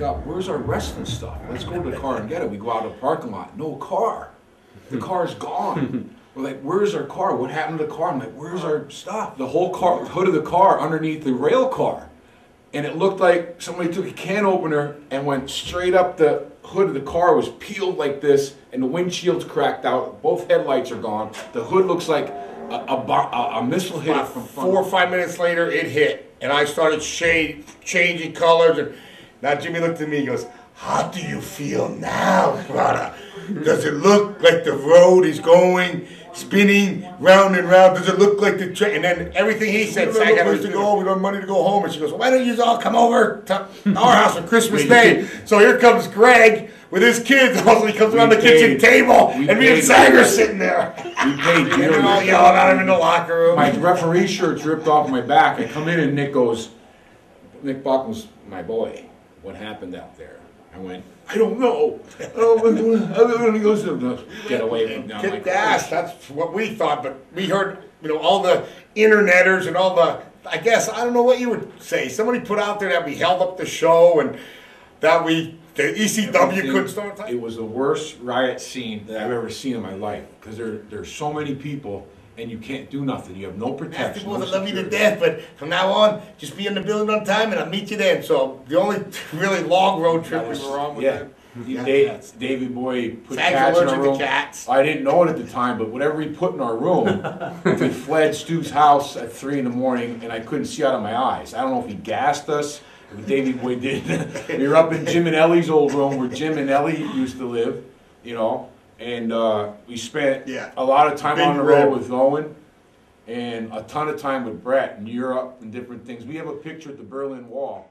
God, where's our wrestling stuff? Let's go to the car and get it. We go out to the parking lot. No car. The car's gone. We're like, where's our car? What happened to the car? I'm like, where's our stuff? The whole car, hood of the car underneath the rail car. And it looked like somebody took a can opener and went straight up the hood of the car. It was peeled like this, and the windshield's cracked out. Both headlights are gone. The hood looks like a missile hit it from front. 4 or 5 minutes later, it hit, and I started changing colors. And now Jimmy looked at me and goes, "How do you feel now, brother? Does it look like the road is going, spinning round and round? Does it look like the train?" And then everything he said, "We don't have to go. We don't have money to go home." And she goes, "Why don't you all come over to our house on Christmas Day?" So here comes Greg with his kids. Also, he comes around the kitchen table, and me and Zag are sitting there. We paid dinner. And we're all yelling at him in the locker room. My referee shirt's ripped off my back. I come in, and Nick goes, "Nick Bockwinkel's my boy. What happened out there?" I went, "I don't know." And he goes, "Get away from now." Kick ass. That's what we thought, but we heard, you know, all the interneters and all the, I guess, I don't know what you would say. Somebody put out there that we held up the show and that we, the ECW couldn't start. It was the worst riot scene that I've ever seen in my life because there's so many people and you can't do nothing. You have no protection. People that love you to death, but from now on, just be in the building on time, and I'll meet you then. So the only really long road trip we were on with them. Yeah, Davey Boy put cats in our room. Cats. I didn't know it at the time, but whatever he put in our room, we fled Stu's house at 3 in the morning, and I couldn't see out of my eyes. I don't know if he gassed us, if Davey Boy did. We were up in Jim and Ellie's old room where Jim and Ellie used to live, you know. And we spent a lot of time on the road with Owen and a ton of time with Brett in Europe and different things. We have a picture at the Berlin Wall.